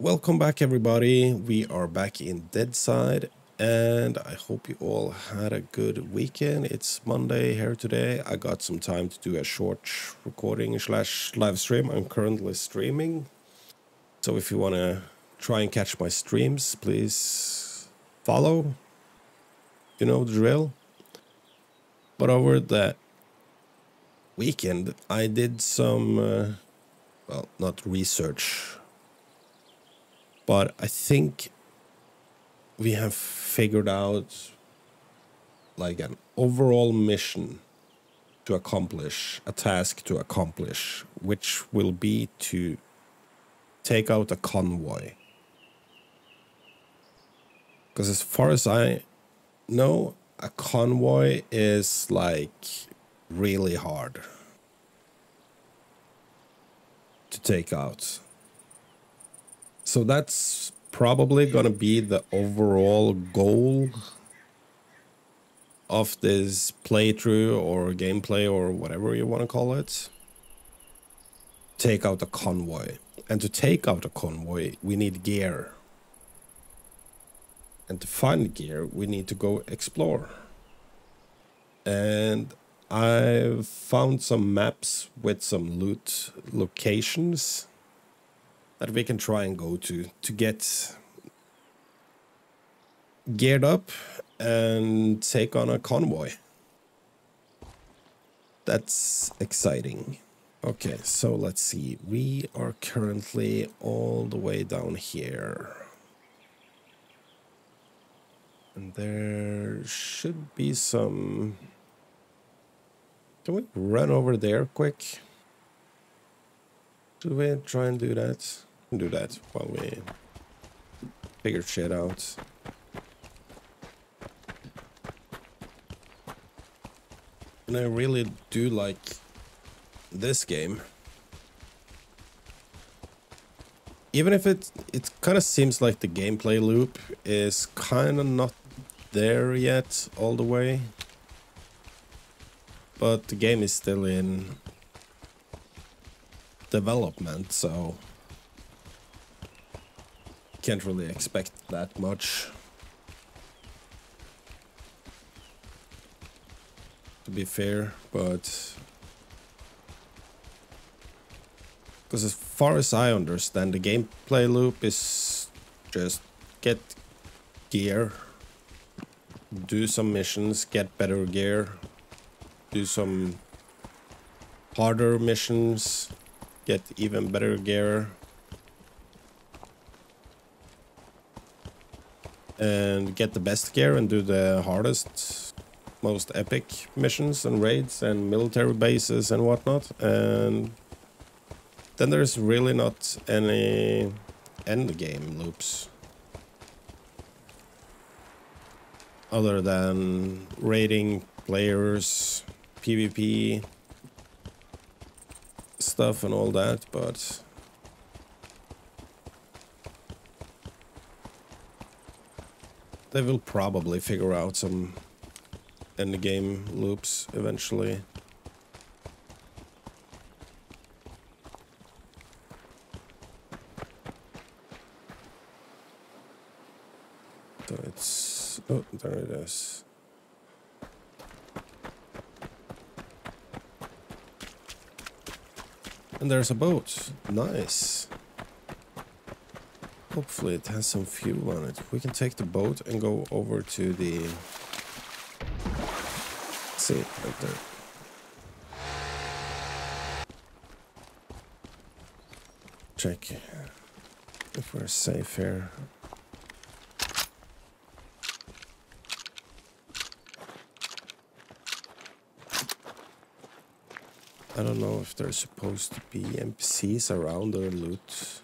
Welcome back, everybody. We are back in Deadside, and I hope you all had a good weekend. It's Monday here today. I got some time to do a short recording slash live stream. I'm currently streaming, so if you want to try and catch my streams, please follow. You know the drill. But over the weekend, I did some, well, not research, but I think we have figured out like an overall mission to accomplish, a task to accomplish, which will be to take out a convoy. Because as far as I know, a convoy is like really hard to take out. So that's probably gonna be the overall goal of this playthrough or gameplay or whatever you want to call it. Take out a convoy. And to take out a convoy, we need gear. And to find gear, we need to go explore. And I've found some maps with some loot locations that we can try and go to get geared up and take on a convoy. That's exciting. Okay, so let's see. We are currently all the way down here. And there should be some... Can we run over there quick? Should we try and do that? Do that while we figure shit out. And I really do like this game, even if it kind of seems like the gameplay loop is kind of not there yet all the way, but the game is still in development, so can't really expect that much to be fair. But because as far as I understand, the gameplay loop is just get gear, do some missions, get better gear, do some harder missions, get even better gear, and get the best gear and do the hardest, most epic missions and raids and military bases and whatnot. And then there's really not any end game loops other than raiding players, PvP stuff and all that. But they will probably figure out some end game loops eventually. So it's, oh, there it is. And there's a boat. Nice. Hopefully it has some fuel on it. We can take the boat and go over to the... Let's see, right there. Check if we're safe here. I don't know if there's supposed to be NPCs around or loot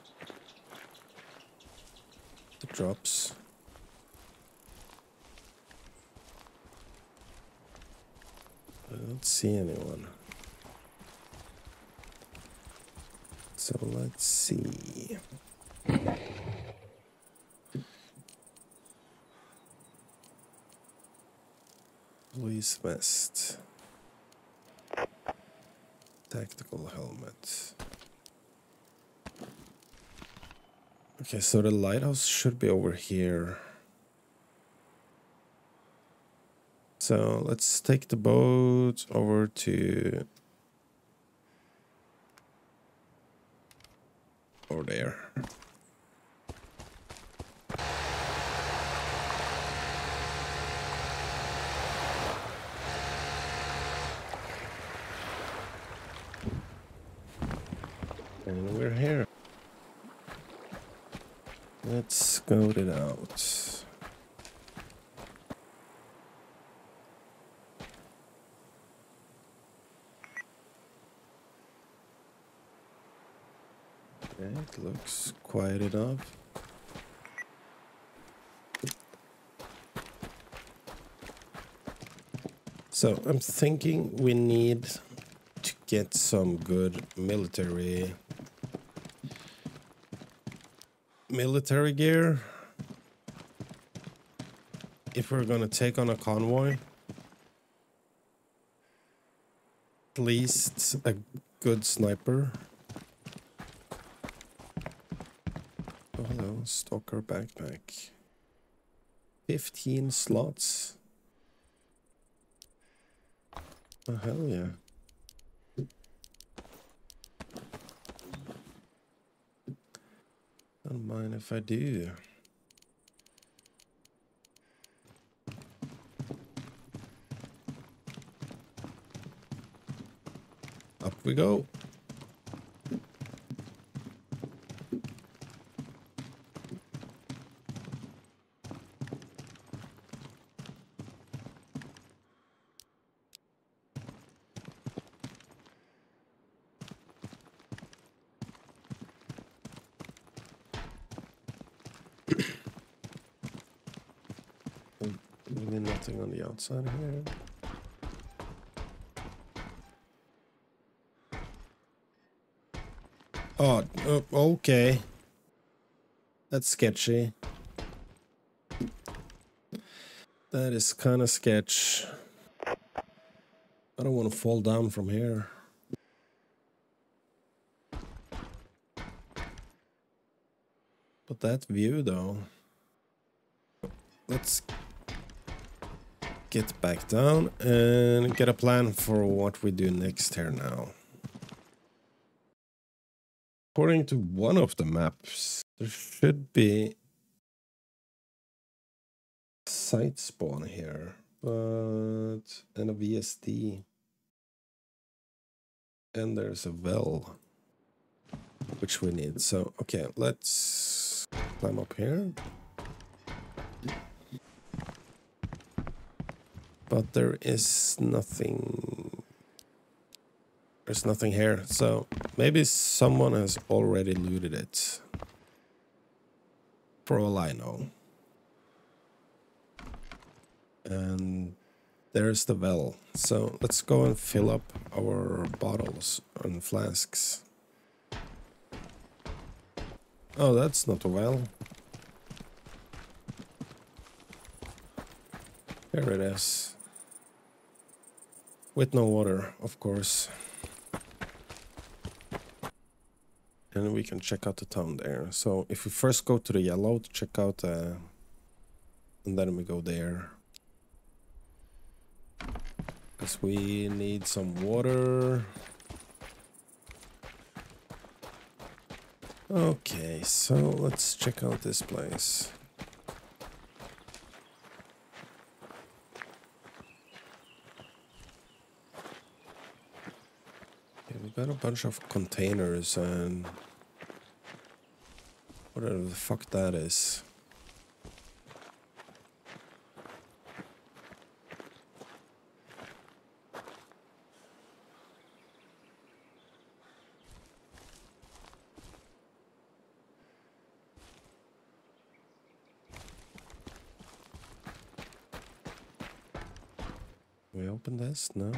the drops. I don't see anyone. So let's see. Police vest. Tactical helmet. Okay, so the lighthouse should be over here. So let's take the boat over to over there. And we're here. Let's go it out. Okay, it looks quiet enough. So I'm thinking we need to get some good military gear if we're gonna take on a convoy. At least a good sniper. Oh, hello, Stalker backpack. 15 slots. Oh, hell yeah. Don't mind if I do. Up we go. On the outside here. Oh, okay. That's sketchy. That is kind of sketch. I don't want to fall down from here. But that view though. Let's get back down and get a plan for what we do next here now. According to one of the maps, there should be a site spawn here, but and a VSD. And there's a well, which we need. So, okay, let's climb up here. But there is nothing. There's nothing here. So maybe someone has already looted it. For all I know. And there's the well. So let's go and fill up our bottles and flasks. Oh, that's not a well. There it is. With no water, of course. And we can check out the town there. So if we first go to the yellow to check out, and then we go there. Because we need some water. Okay, so let's check out this place. Got a bunch of containers and whatever the fuck that is. We open this now.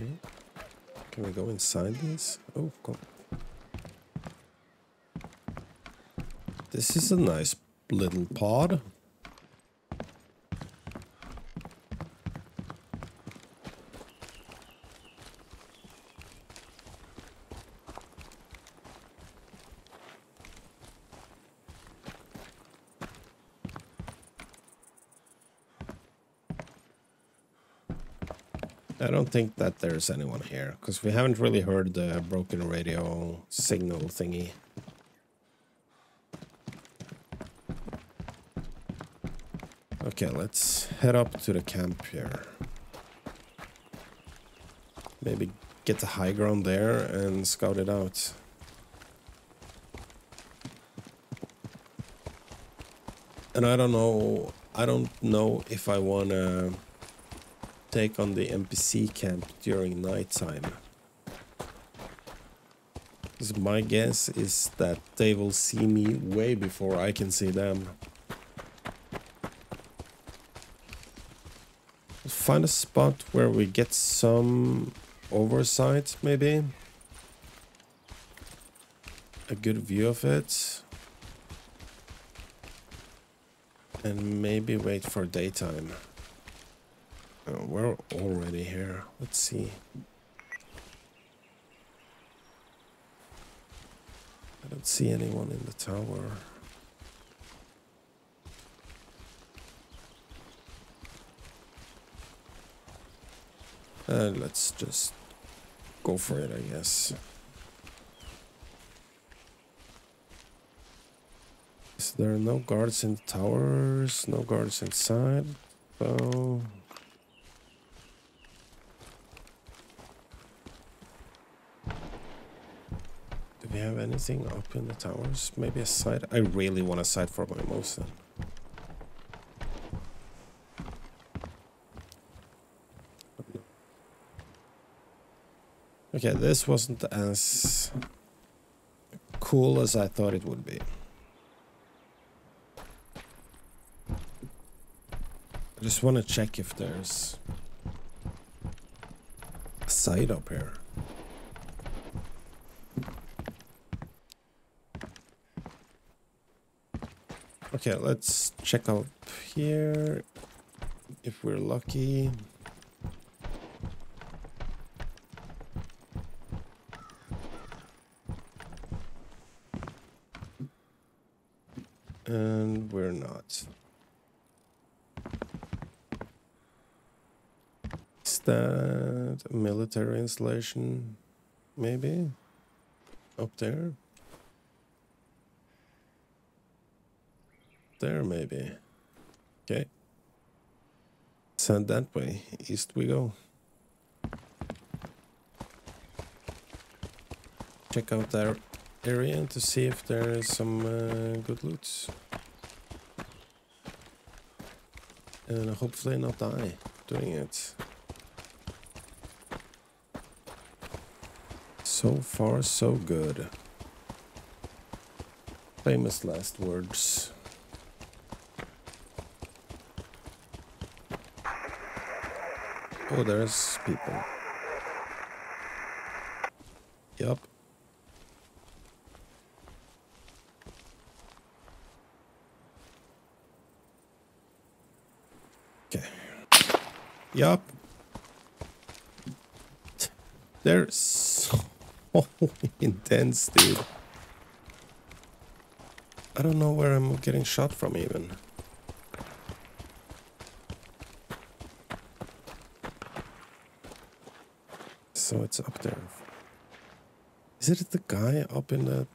Okay. Can we go inside this? Oh, God. This is a nice little pod. I don't think that there's anyone here, because we haven't really heard the broken radio signal thingy. Okay, let's head up to the camp here. Maybe get the high ground there and scout it out. And I don't know if I want to take on the NPC camp during nighttime. Because my guess is that they will see me way before I can see them. Find a spot where we get some oversight, maybe. A good view of it. And maybe wait for daytime. Oh, we're already here. Let's see. I don't see anyone in the tower. Let's just go for it, I guess. So there are no guards in the towers, no guards inside. So do we have anything up in the towers? Maybe a site? I really want a site for my Mosin. Okay, this wasn't as cool as I thought it would be. I just want to check if there's a site up here. Okay, let's check up here if we're lucky. And we're not. Is that a military installation? Maybe? Up there? There, maybe. Okay. Send that way. East we go. Check out there. Area to see if there is some good loot, and hopefully not die doing it. So far so good. Famous last words. Oh, there's people. Yup. Yup. They're so intense, dude. I don't know where I'm getting shot from, even. So it's up there. Is it the guy up in the...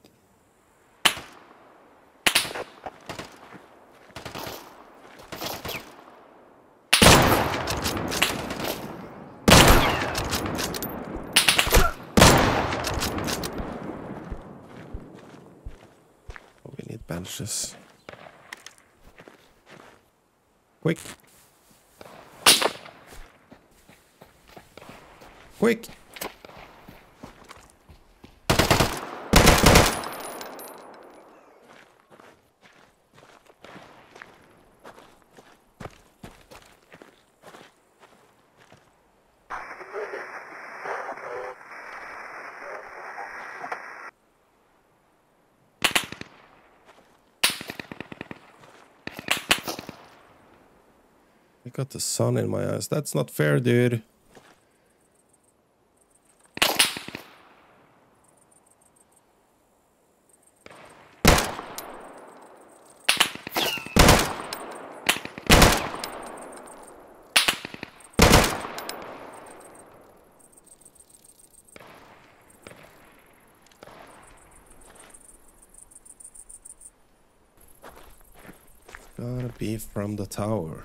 Just quick, quick. Got the sun in my eyes. That's not fair, dude. Gotta be from the tower.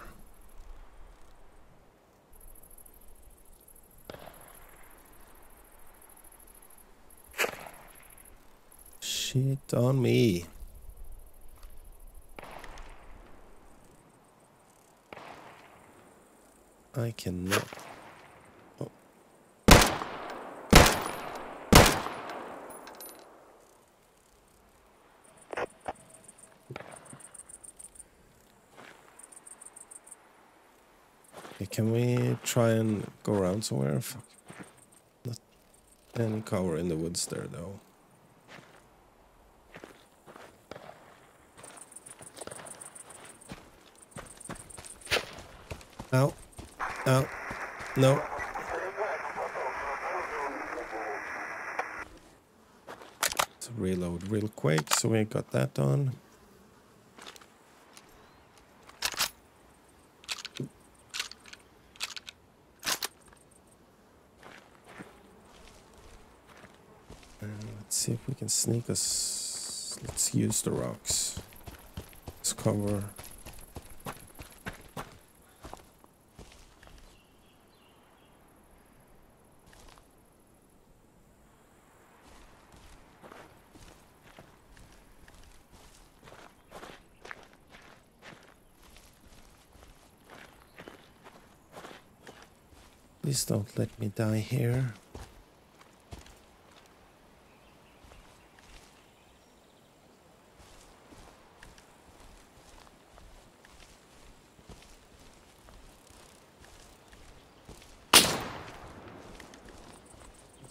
Shit on me. I cannot. Oh. Okay, can we try and go around somewhere? Fuck. Not any cover in the woods there though. Ow. Oh, no. Let's reload real quick, so we got that done. And let's see if we can sneak us. Let's use the rocks. Let's cover. Please don't let me die here.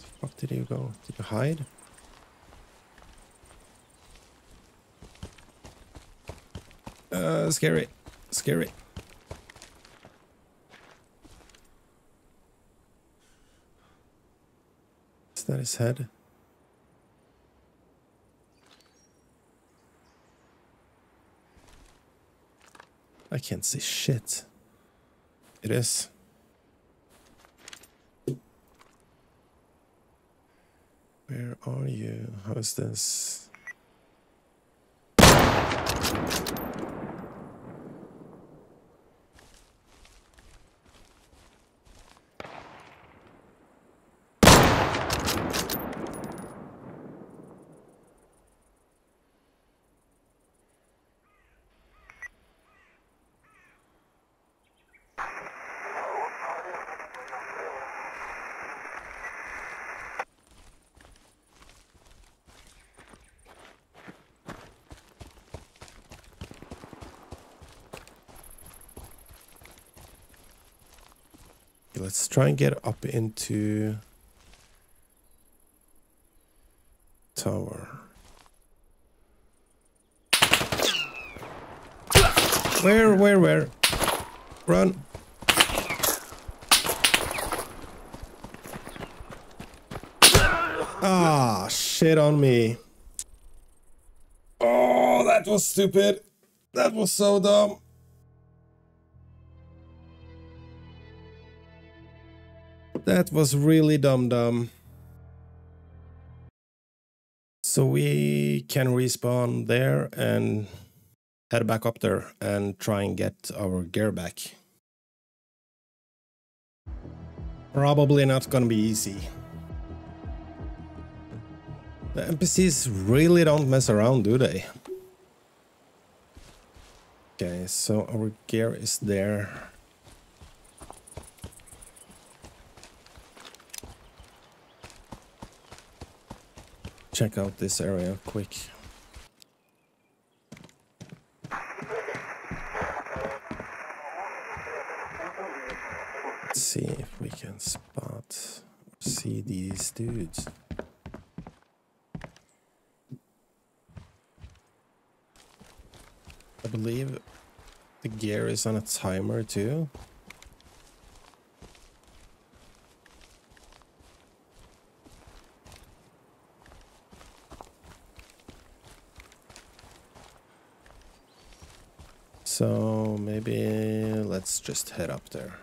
Where the fuck did you go? Did you hide? Scary. Scary. That his head. I can't see shit. It is. Where are you? How is this? Let's try and get up into tower. Where? Run. Ah, shit on me. Oh, that was stupid. That was so dumb. That was really dumb. So we can respawn there and head back up there and try and get our gear back. Probably not gonna be easy. The NPCs really don't mess around, do they? Okay, so our gear is there. Check out this area quick. Let's see if we can spot or see these dudes. I believe the gear is on a timer too. So maybe let's just head up there.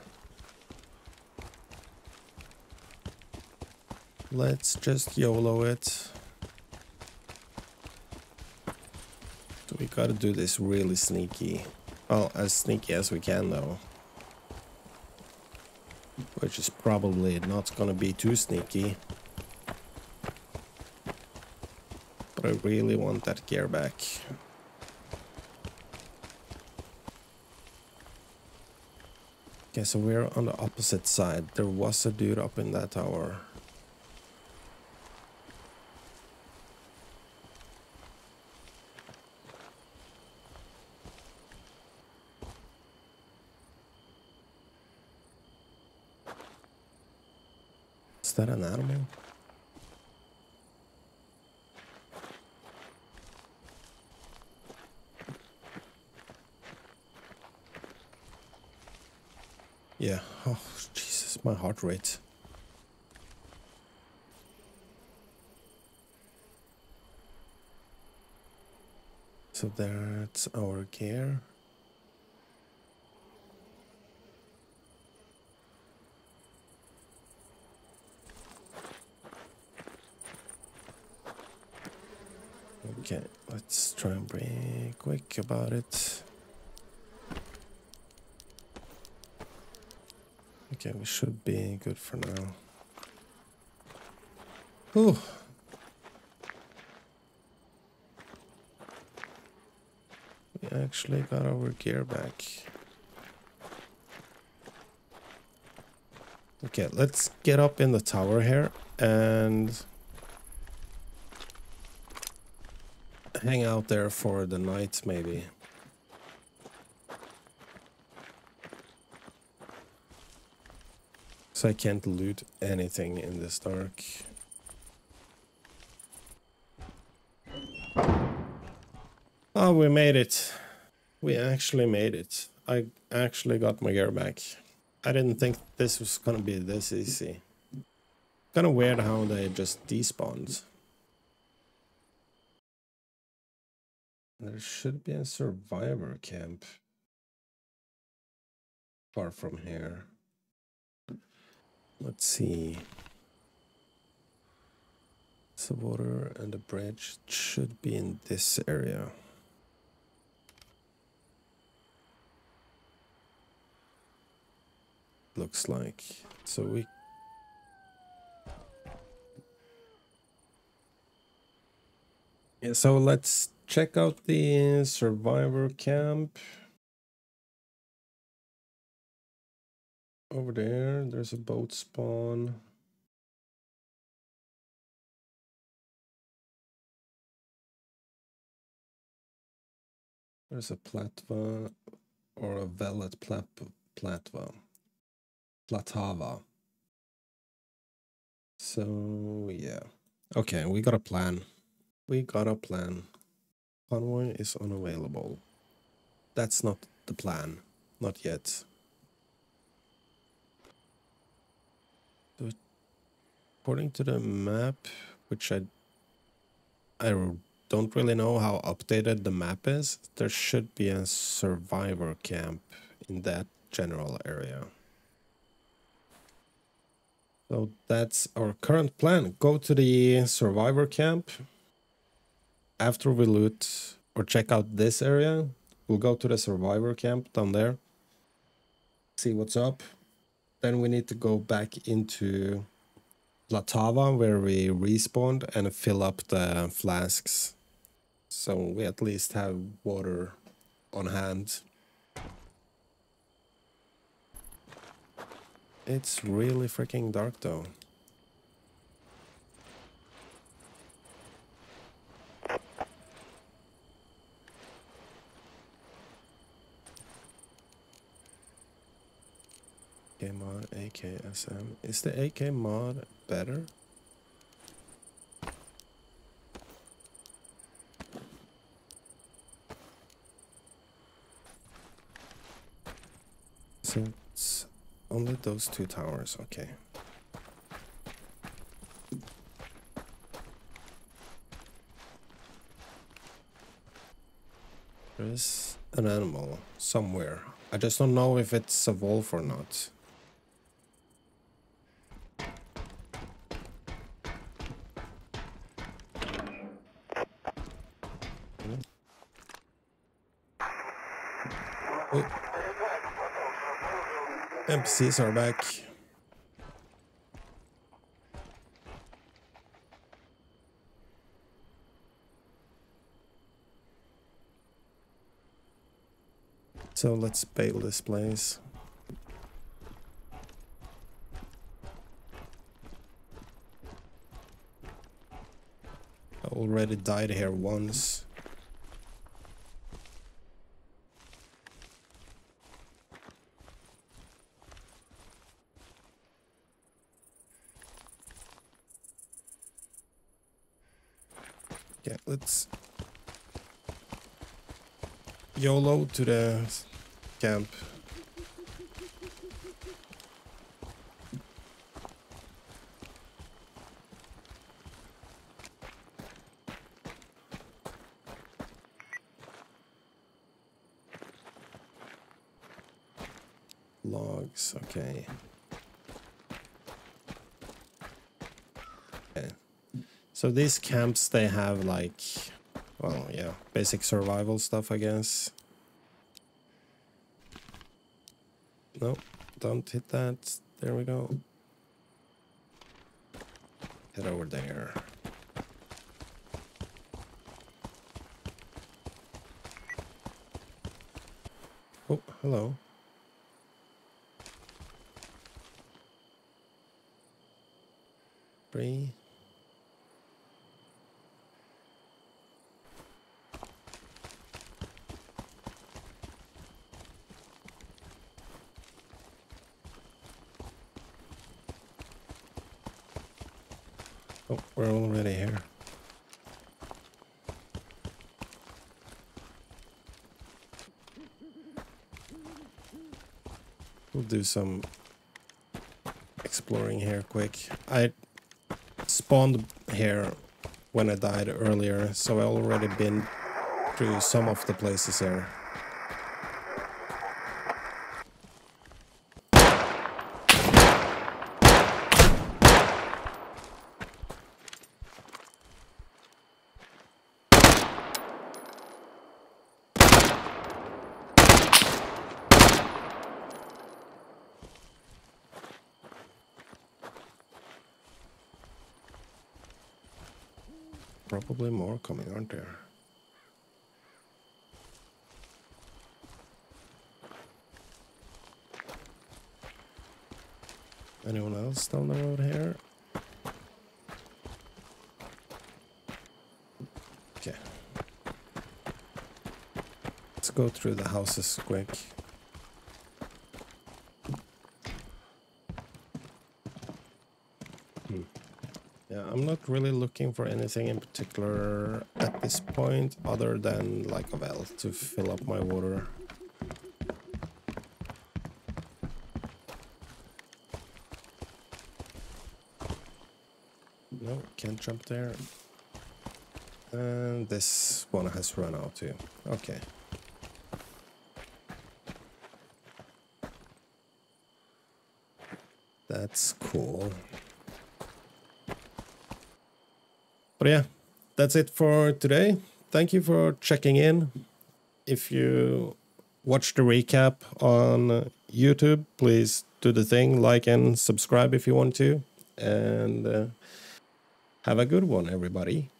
Let's just YOLO it. So we gotta do this really sneaky. Well, as sneaky as we can, though. Which is probably not gonna be too sneaky. But I really want that gear back. Okay, so we're on the opposite side. There was a dude up in that tower. Is that an animal? Yeah, oh Jesus, my heart rate. So that's our gear. Okay, let's try and be quick about it. Okay, we should be good for now. Ooh. We actually got our gear back. Okay, let's get up in the tower here and hang out there for the night, maybe. So I can't loot anything in this dark. Oh, we made it. We actually made it. I actually got my gear back. I didn't think this was gonna be this easy. Kinda weird how they just despawned. There should be a survivor camp far from here. Let's see. It's the water and the bridge. It should be in this area. Looks like. So we... Yeah, so let's check out the survivor camp. Over there, there's a boat spawn. There's a platva or a velvet platava. So yeah. Okay, we got a plan. We got a plan. Convoy is unavailable. That's not the plan. Not yet. According to the map, which I don't really know how updated the map is, there should be a survivor camp in that general area. So that's our current plan. Go to the survivor camp. After we loot or check out this area, we'll go to the survivor camp down there. See what's up. Then we need to go back into Platava, where we respawned, and fill up the flasks so we at least have water on hand. It's really freaking dark though. AK mod, AKSM. Is the AK mod better? So it's only those two towers, okay. There is an animal somewhere. I just don't know if it's a wolf or not. MPCs are back. So let's bail this place. I already died here once. Okay, let's YOLO to the camp. Logs, okay. Okay. So these camps, they have like, well, yeah, basic survival stuff, I guess. No, don't hit that. There we go. Head over there. Oh, hello. Three. Oh, we're already here. We'll do some exploring here quick. I spawned here when I died earlier, so I already been through some of the places here. Probably more coming, aren't there? Anyone else down the road here? Okay. Let's go through the houses quick. I'm not really looking for anything in particular at this point, other than like a well to fill up my water. No, can't jump there. And this one has run out too. Okay. That's cool. But yeah, that's it for today. Thank you for checking in. If you watch the recap on YouTube, please do the thing, like and subscribe if you want to. And have a good one, everybody.